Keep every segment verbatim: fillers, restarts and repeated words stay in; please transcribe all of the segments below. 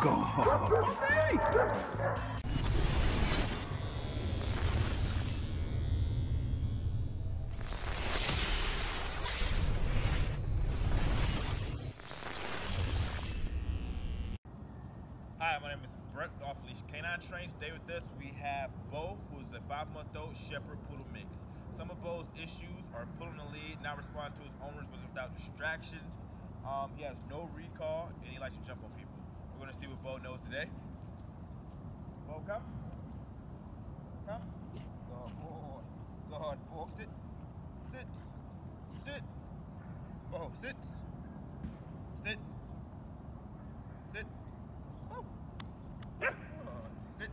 God. Hi, my name is Brent with Off Leash K nine Training. Today with us we have Bo, who's a five-month-old shepherd poodle mix. Some of Bo's issues are pulling the lead, not responding to his owners without distractions. Um, he has no recall, and he likes to jump on people. We're going to see what Bo knows today. Bo, come. Come. Yeah. Good boy. Good boy. Sit. Sit. Sit. Bo, sit. Sit. Sit. Oh. Oh. Sit.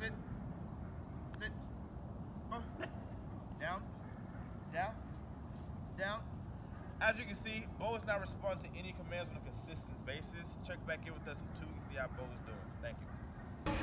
Sit. Sit. Oh. Down. Down. Down. As you can see, Bo is not responding to any commands on a consistent basis. Check back in with us in two and see how Bo is doing. Thank you.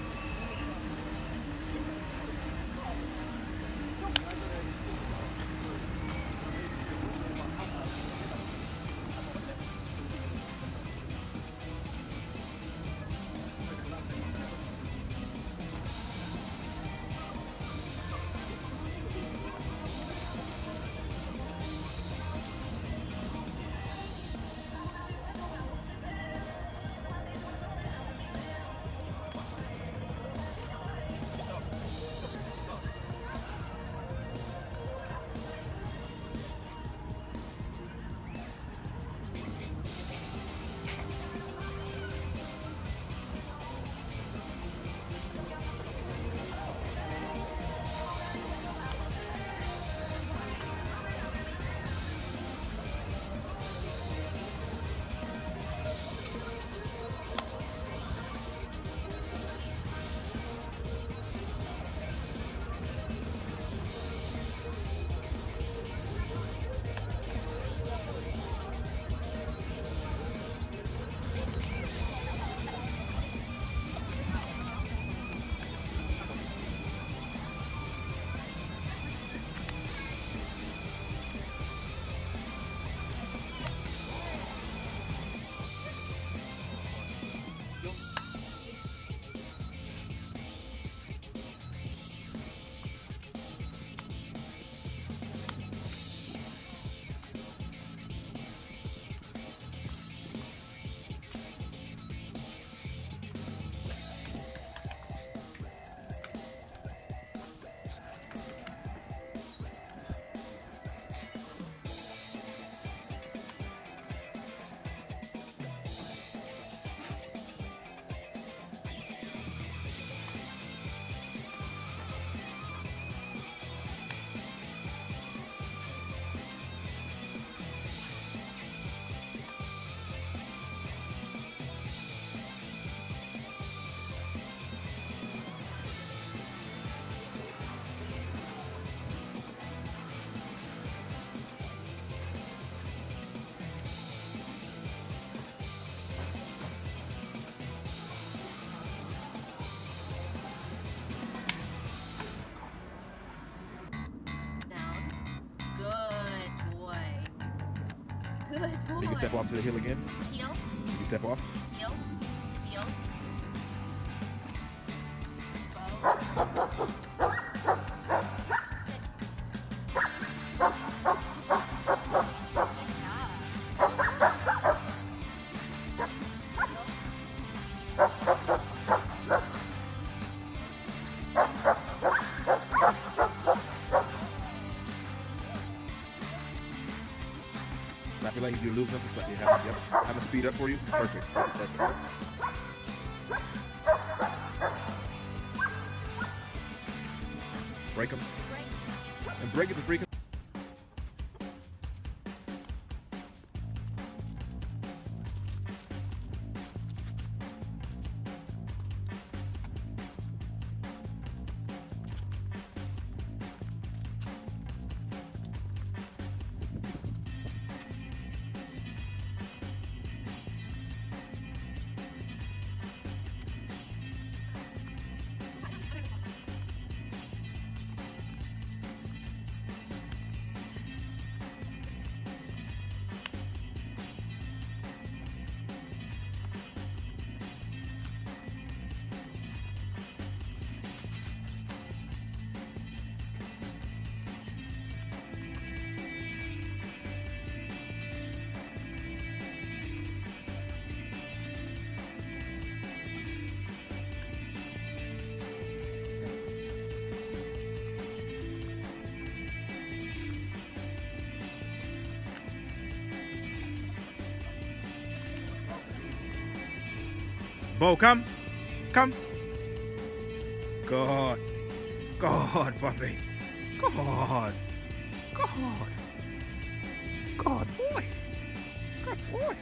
Good boy. You can step off to the hill again. Heel. You can step off. Heel. Heel. I feel like if you lose them, it's like you have, yep. I'm gonna speed up for you. Perfect. Perfect. Perfect. Break them. Break. And break it to freak them. Bo, come. Come. God. God, puppy. God. God. God boy. Good boy.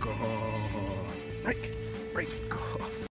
God. Break. Break. God.